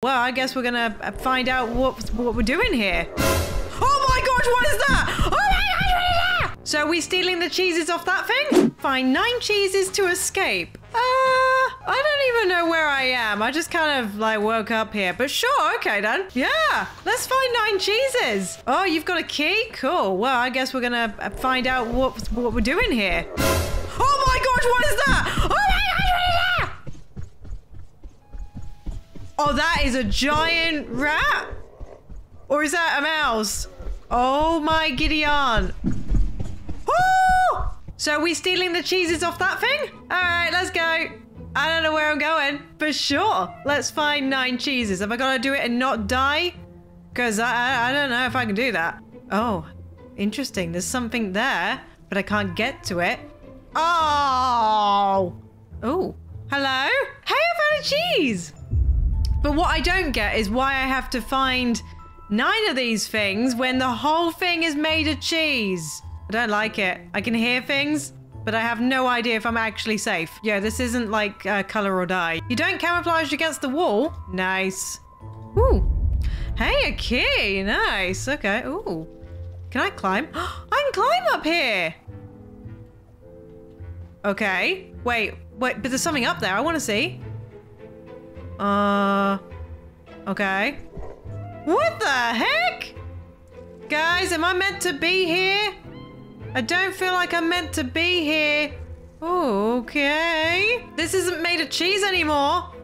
Well, I guess we're gonna find out what we're doing here. Oh my gosh, what is that? Oh my gosh, what is that? So are we stealing the cheeses off that thing? Find 9 cheeses to escape. I don't even know where I am. I just kind of like woke up here, but sure, okay then. Yeah, let's find 9 cheeses. Oh, you've got a key? Cool. Well, I guess we're gonna find out what we're doing here. Oh my gosh, what is that? Oh my gosh, what is that? Oh, that is a giant rat? Or is that a mouse? Oh my giddy aunt. Oh! So are we stealing the cheeses off that thing? All right, let's go. I don't know where I'm going, for sure. Let's find 9 cheeses. Have I got to do it and not die? Because I don't know if I can do that. Oh, interesting. There's something there, but I can't get to it. Oh! Oh, hello? Hey, I found a cheese! But what I don't get is why I have to find 9 of these things when the whole thing is made of cheese. I don't like it. I can hear things, but I have no idea if I'm actually safe. Yeah, this isn't like Color or Die. You don't camouflage against the wall. Nice. Ooh. Hey, a key. Nice. Okay. Ooh. Can I climb? I can climb up here. Okay. Wait, but there's something up there. I want to see. Okay. What the heck? Guys, am I meant to be here? I don't feel like I'm meant to be here. Okay. This isn't made of cheese anymore.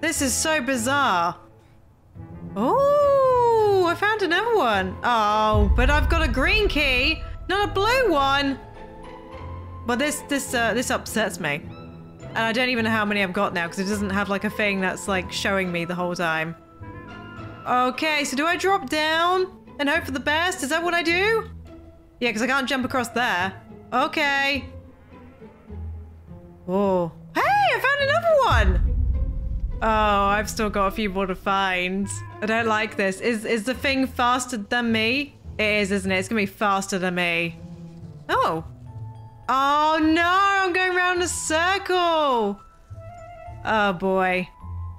This is so bizarre. Oh, I found another one. Oh, but I've got a green key, not a blue one. Well, this upsets me. And I don't even know how many I've got now because it doesn't have like a thing that's like showing me the whole time. Okay, so do I drop down and hope for the best? Is that what I do? Yeah, because I can't jump across there. Okay. Oh. Hey, I found another one. Oh, I've still got a few more to find. I don't like this. Is the thing faster than me? It is, isn't it? It's going to be faster than me. Oh. Oh no, I'm going round a circle. Oh boy.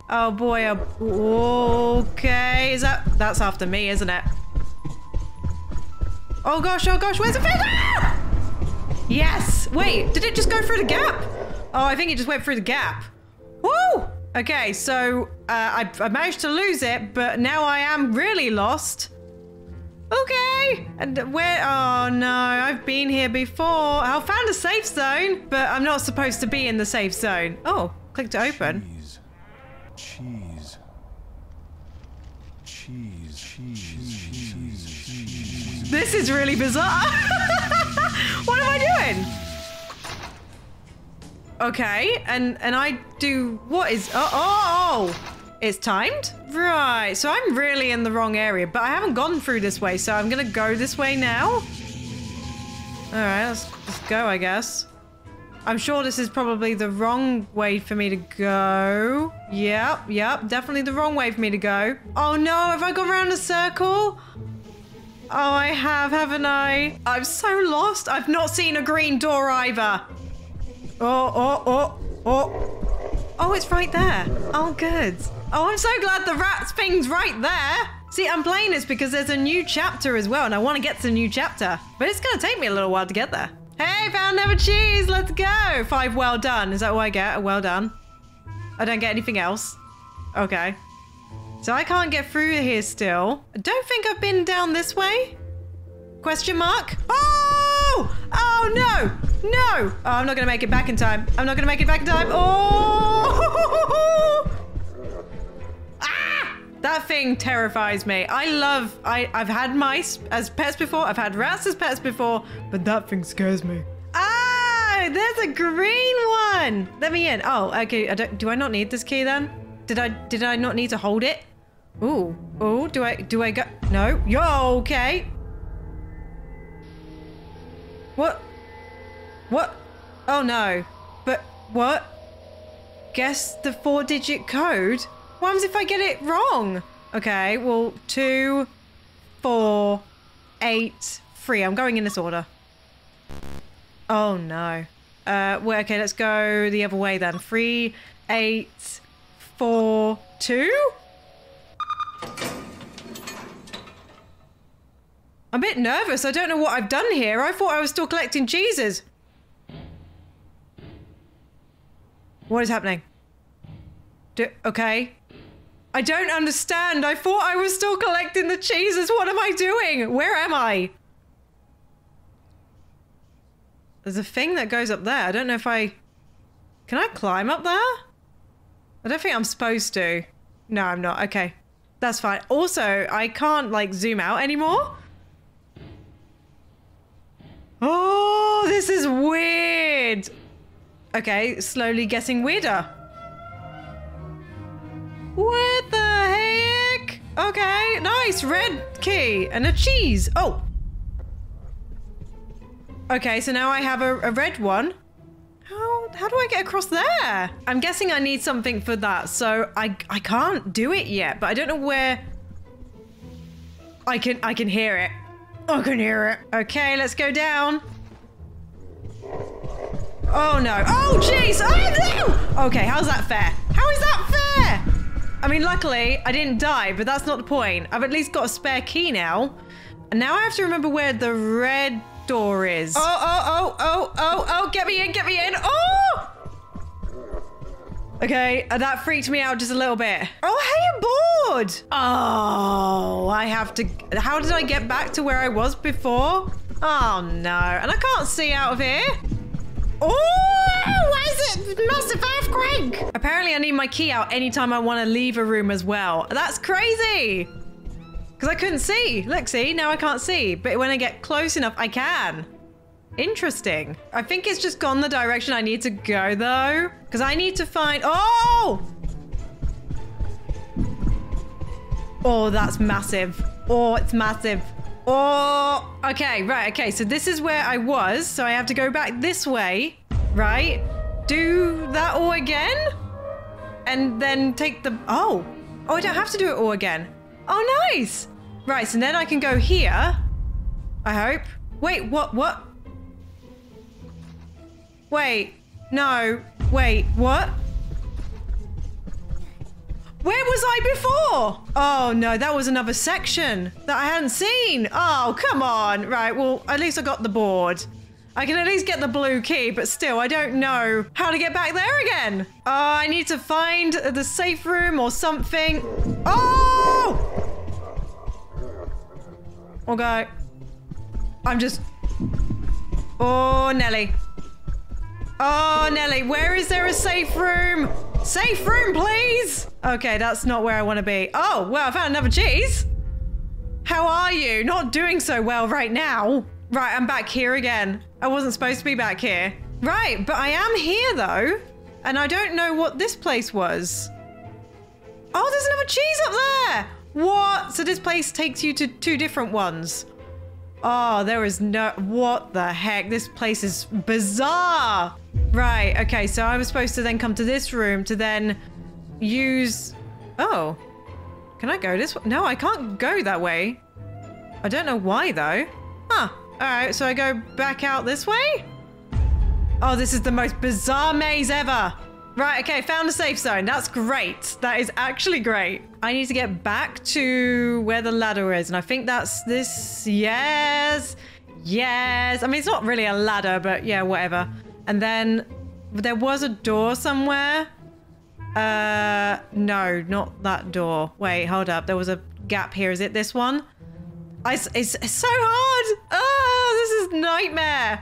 Oh boy. Oh, okay. Is that's after me, isn't it? Oh gosh, where's the finger? Ah! Yes. Wait, did it just go through the gap? Oh, I think it just went through the gap. Woo! Okay, so I managed to lose it, but now I am really lost. Okay, and where, oh no, I've been here before. I found a safe zone, but I'm not supposed to be in the safe zone. Oh, click to open. Cheese. This is really bizarre. What am I doing? Okay, and I do, what is, oh. It's timed. Right, so I'm really in the wrong area, but I haven't gone through this way, so I'm gonna go this way now. All right, let's go, I guess. I'm sure this is probably the wrong way for me to go. Yep, definitely the wrong way for me to go. Oh no, have I gone around a circle? Oh, I have, haven't I? I'm so lost. I've not seen a green door either. Oh, it's right there. Oh, good. Oh, I'm so glad the rat's thing's right there. See, I'm playing this because there's a new chapter as well, and I want to get to the new chapter. But it's going to take me a little while to get there. Hey, found another cheese. Let's go. 5 well done. Is that what I get? A well done. I don't get anything else. Okay. So I can't get through here still. I don't think I've been down this way. Question mark. Oh! Oh, no. No! Oh, I'm not going to make it back in time. I'm not going to make it back in time. Oh! Ah! That thing terrifies me. I've had mice as pets before. I've had rats as pets before. But that thing scares me. Ah! There's a green one! Let me in. Oh, okay. Do I not need this key then? Did I not need to hold it? Ooh. Oh, do I go? No. Yo, okay. What? What? Oh no, but what? Guess the 4-digit code? What happens if I get it wrong? Okay, well, 2, 4, 8, 3. I'm going in this order. Oh no. Well, okay, let's go the other way then. 3, 8, 4, 2? I'm a bit nervous. I don't know what I've done here. I thought I was still collecting cheeses. What is happening? Okay. I don't understand. I thought I was still collecting the cheeses. What am I doing? Where am I? There's a thing that goes up there. I don't know if I... Can I climb up there? I don't think I'm supposed to. No, I'm not. Okay. That's fine. Also, I can't, like, zoom out anymore. Oh, this is weird. Okay, slowly getting weirder. What the heck? Okay, nice. Red key and a cheese. Oh. Okay, so now I have a red one. How do I get across there? I'm guessing I need something for that, so I can't do it yet, but I don't know where... I can hear it. I can hear it. Okay, let's go down. Oh no. Oh jeez! Oh no! Okay, how's that fair? How is that fair? I mean, luckily, I didn't die, but that's not the point. I've at least got a spare key now. And now I have to remember where the red door is. Oh, oh, oh, oh, oh, oh, get me in, get me in. Oh! Okay, that freaked me out just a little bit. Oh, hey, I'm bored. Oh, I have to, how did I get back to where I was before? Oh no, and I can't see out of here. Oh, why is it massive earthquake? Apparently I need my key out anytime I want to leave a room as well. That's crazy. Because I couldn't see. Look, see, now I can't see. But when I get close enough, I can. Interesting. I think it's just gone the direction I need to go though. Because I need to find, oh! Oh, that's massive. Oh, it's massive. Oh, okay, right, okay. So this is where I was. So I have to go back this way, right? Do that all again? And then take the, oh. Oh, I don't have to do it all again. Oh, nice. Right, so then I can go here, I hope. Wait, what? Wait, no, wait, what? Where was I before? Oh no, that was another section that I hadn't seen. Oh, come on. Right, well, at least I got the board. I can at least get the blue key, but still, I don't know how to get back there again. Oh, I need to find the safe room or something. Oh! Okay. I'm just... Oh, Nelly. Oh, Nelly, where is there a safe room? Safe room, please! Okay, that's not where I want to be. Oh, well, I found another cheese. How are you? Not doing so well right now. Right, I'm back here again. I wasn't supposed to be back here. Right, but I am here though. And I don't know what this place was. Oh, there's another cheese up there. What? So this place takes you to two different ones. Oh, there is no, what the heck? This place is bizarre. Right, okay, so I was supposed to then come to this room to then use, oh, can I go this way? No, I can't go that way. I don't know why though. Huh, all right, so I go back out this way? Oh, this is the most bizarre maze ever. Right, okay, found a safe zone. That's great. That is actually great. I need to get back to where the ladder is. And I think that's this. Yes. Yes. I mean, it's not really a ladder, but yeah, whatever. And then there was a door somewhere. No, not that door. Wait, hold up. There was a gap here. Is it this one? It's so hard. Oh, this is nightmare.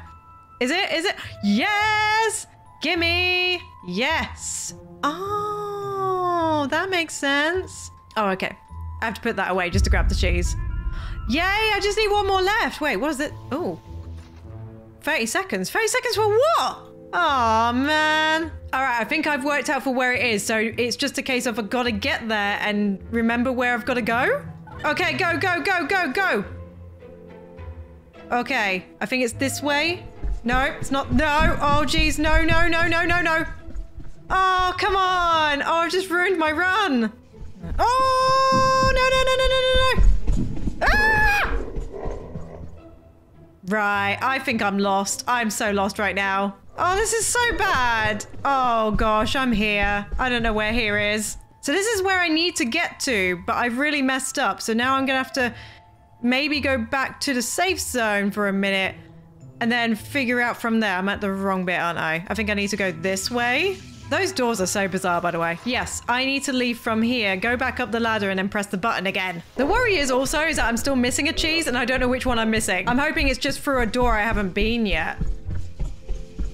Is it? Yes. Gimme! Yes! Oh, that makes sense. Oh, okay. I have to put that away just to grab the cheese. Yay, I just need one more left. Wait, what is it? Oh. 30 seconds. 30 seconds for what? Oh, man. All right, I think I've worked out for where it is. So it's just a case of I've got to get there and remember where I've got to go. Okay, go, go, go, go, go. Okay, I think it's this way. No, it's not. No. Oh, geez. No, no, no, no, no, no. Oh, come on. Oh, I've just ruined my run. Oh, no, no, no, no, no, no, no. Ah! Right. I think I'm lost. I'm so lost right now. Oh, this is so bad. Oh, gosh. I'm here. I don't know where here is. So this is where I need to get to, but I've really messed up. So now I'm going to have to maybe go back to the safe zone for a minute and then figure out from there. I'm at the wrong bit, aren't I? I think I need to go this way. Those doors are so bizarre, by the way. Yes, I need to leave from here, go back up the ladder and then press the button again. The worry is also is that I'm still missing a cheese and I don't know which one I'm missing. I'm hoping it's just through a door I haven't been yet.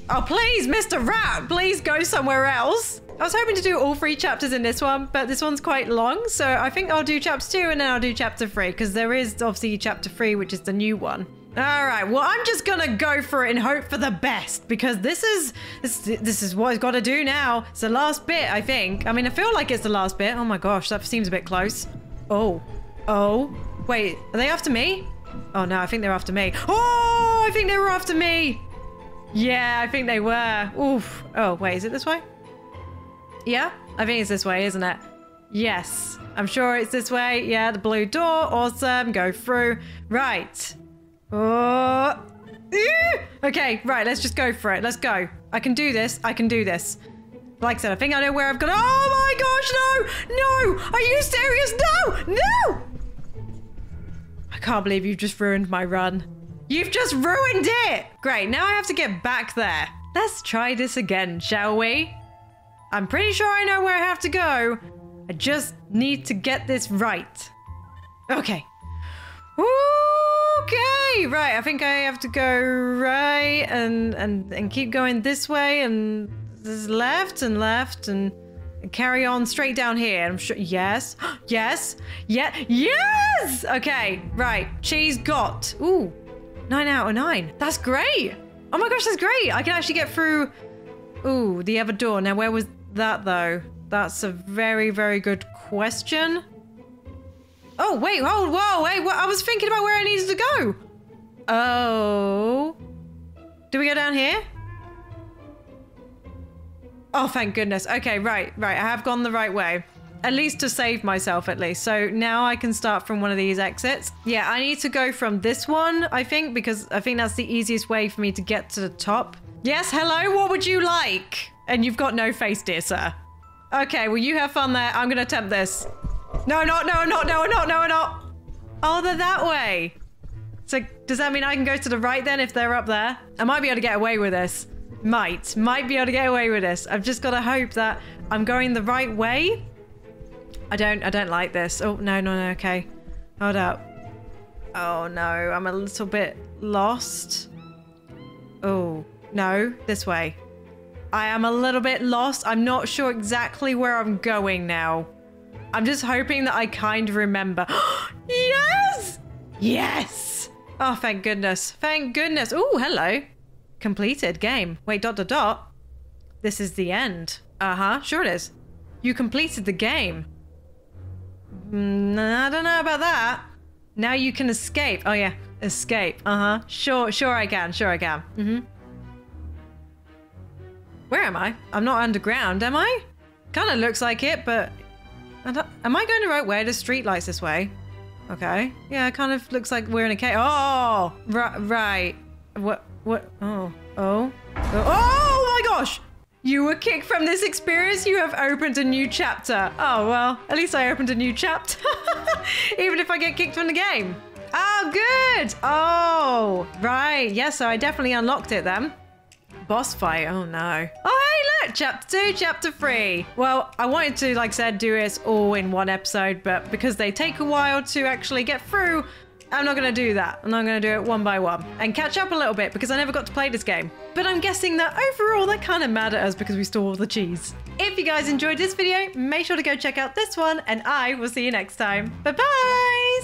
Oh, please, Mr. Rat, please go somewhere else. I was hoping to do all 3 chapters in this one, but this one's quite long. So I think I'll do chapter 2 and then I'll do chapter 3 because there is obviously chapter 3, which is the new one. All right, well, I'm just gonna go for it and hope for the best because this is what I've got to do now. It's the last bit, I think. I mean, I feel like it's the last bit. Oh my gosh, that seems a bit close. Oh, wait, are they after me? Oh no, I think they're after me. Oh, I think they were after me. Yeah, I think they were. Oof. Oh, wait, is it this way? Yeah, I think it's this way, isn't it? Yes, I'm sure it's this way. Yeah, the blue door, awesome, go through. Right. Oh. Okay, right, let's just go for it. Let's go. I can do this. I can do this. Like I said, I think I know where I've gone. Oh my gosh, no! No! Are you serious? No! No! I can't believe you've just ruined my run. You've just ruined it! Great, now I have to get back there. Let's try this again, shall we? I'm pretty sure I know where I have to go. I just need to get this right. Okay. Woo! Okay, right, I think I have to go right and keep going this way and this left and left and carry on straight down here. I'm sure, yes, yes, yeah, yes! Okay, right, cheese got, ooh, 9 out of 9. That's great. Oh my gosh, that's great. I can actually get through, ooh, the other door. Now, where was that though? That's a very, very good question. Oh, wait, hold, whoa, wait, I was thinking about where I needed to go. Oh. Do we go down here? Oh, thank goodness. Okay, right. I have gone the right way. At least to save myself, at least. So now I can start from one of these exits. Yeah, I need to go from this one, I think, because I think that's the easiest way for me to get to the top. Yes, hello, what would you like? And you've got no face, dear sir. Okay, well, you have fun there. I'm going to attempt this. No, not, no, not, no, not, no, not. Oh, they're that way. So does that mean I can go to the right then if they're up there? I might be able to get away with this. Might be able to get away with this. I've just got to hope that I'm going the right way. I don't like this. Oh, no, okay. Hold up. Oh no, I'm a little bit lost. Oh, no, this way. I am a little bit lost. I'm not sure exactly where I'm going now. I'm just hoping that I kind of remember. Yes! Yes! Oh, thank goodness. Thank goodness. Oh, hello. Completed game. Wait, ... This is the end. Uh-huh. Sure it is. You completed the game. I don't know about that. Now you can escape. Oh, yeah. Escape. Uh-huh. Sure I can. Mm-hmm. Where am I? I'm not underground, am I? Kind of looks like it, but... Am I going the right way? The street lights this way. Okay. Yeah, it kind of looks like we're in a cave. Oh, right. What? Oh my gosh. You were kicked from this experience. You have opened a new chapter. Oh, well, at least I opened a new chapter. Even if I get kicked from the game. Oh, good. Oh, right. Yeah, so I definitely unlocked it then. Boss fight. Oh, no. Oh, hey. Chapter 2, chapter 3. Well, I wanted to, like I said, do this all in one episode, but because they take a while to actually get through, I'm not going to do that. I'm not going to do it one by one and catch up a little bit because I never got to play this game. But I'm guessing that overall, they're kind of mad at us because we stole all the cheese. If you guys enjoyed this video, make sure to go check out this one and I will see you next time. Bye-bye.